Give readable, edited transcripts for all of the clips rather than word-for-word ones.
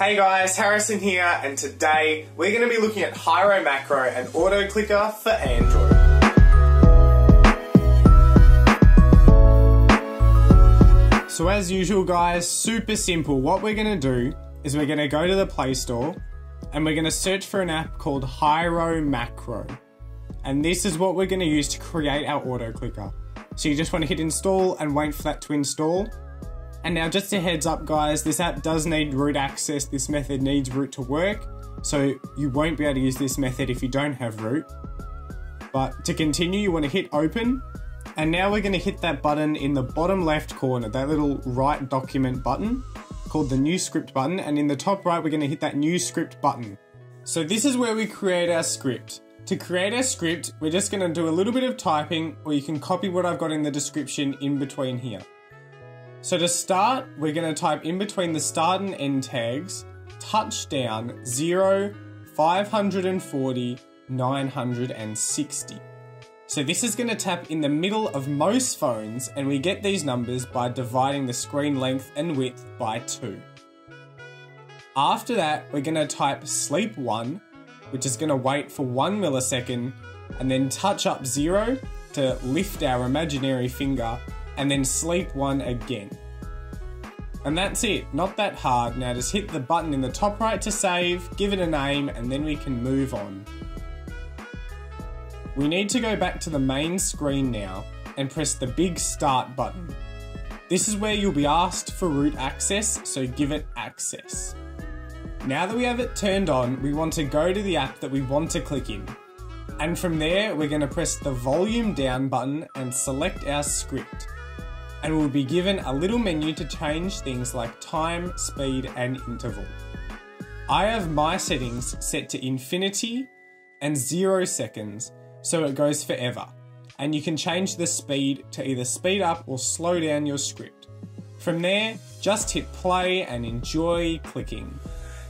Hey guys, Harrison here, and today we're going to be looking at Hiromacro, an auto-clicker for Android. So as usual guys, super simple. What we're going to do is we're going to go to the Play Store and we're going to search for an app called Hiromacro. And this is what we're going to use to create our auto-clicker. So you just want to hit install and wait for that to install. And now just a heads up guys, this app does need root access, this method needs root to work, so you won't be able to use this method if you don't have root. But to continue you want to hit open, and now we're going to hit that button in the bottom left corner, that little right document button called the new script button, and in the top right we're going to hit that new script button. So this is where we create our script. To create our script we're just going to do a little bit of typing, or you can copy what I've got in the description in between here. So to start, we're going to type in between the start and end tags, touchdown 0, 540, 960. So this is going to tap in the middle of most phones, and we get these numbers by dividing the screen length and width by 2. After that, we're going to type sleep 1, which is going to wait for 1 millisecond, and then touch up 0 to lift our imaginary finger, and then sleep 1 again. And that's it, not that hard. Now just hit the button in the top right to save, give it a name, and then we can move on. We need to go back to the main screen now and press the big start button. This is where you'll be asked for root access, so give it access. Now that we have it turned on, we want to go to the app that we want to click in. And from there, we're going to press the volume down button and select our script. And we'll be given a little menu to change things like time, speed, and interval. I have my settings set to infinity and 0 seconds, so it goes forever. And you can change the speed to either speed up or slow down your script. From there, just hit play and enjoy clicking.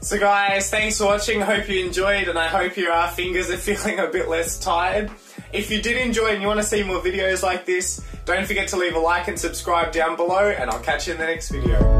So guys, thanks for watching, hope you enjoyed, and I hope your fingers are feeling a bit less tired. If you did enjoy and you want to see more videos like this, don't forget to leave a like and subscribe down below, and I'll catch you in the next video.